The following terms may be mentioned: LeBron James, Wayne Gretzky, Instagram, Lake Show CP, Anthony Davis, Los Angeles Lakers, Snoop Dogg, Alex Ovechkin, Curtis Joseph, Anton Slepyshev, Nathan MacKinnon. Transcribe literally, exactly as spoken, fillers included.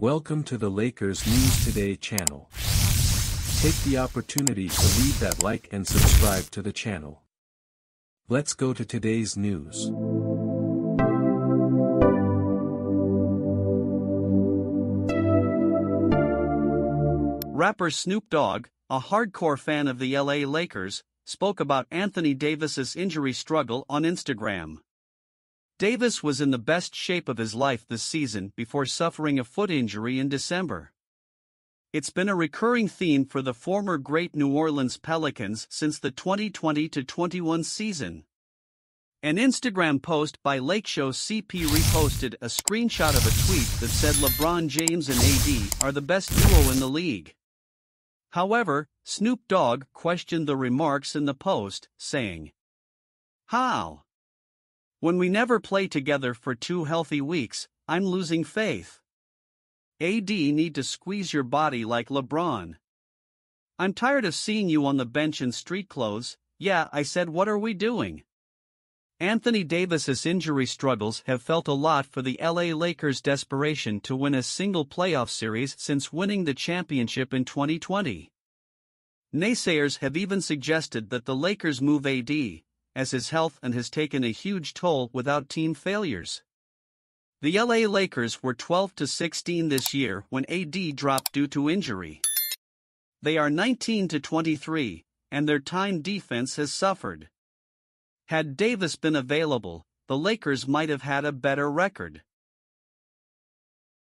Welcome to the Lakers News Today channel. Take the opportunity to leave that like and subscribe to the channel. Let's go to today's news. Rapper Snoop Dogg, a hardcore fan of the L A Lakers, spoke about Anthony Davis's injury struggle on Instagram. Davis was in the best shape of his life this season before suffering a foot injury in December. It's been a recurring theme for the former great New Orleans Pelicans since the twenty twenty to twenty-one season. An Instagram post by Lake Show C P reposted a screenshot of a tweet that said LeBron James and A D are the best duo in the league. However, Snoop Dogg questioned the remarks in the post, saying, "How? When we never play together for two healthy weeks, I'm losing faith. A D need to squeeze your body like LeBron. I'm tired of seeing you on the bench in street clothes. Yeah, I said, what are we doing?" Anthony Davis's injury struggles have felt a lot for the L A Lakers' desperation to win a single playoff series since winning the championship in twenty twenty. Naysayers have even suggested that the Lakers move A D, as his health and has taken a huge toll without team failures. The L A Lakers were twelve to sixteen this year when A D dropped due to injury. They are nineteen to twenty-three, and their time defense has suffered. Had Davis been available, the Lakers might have had a better record.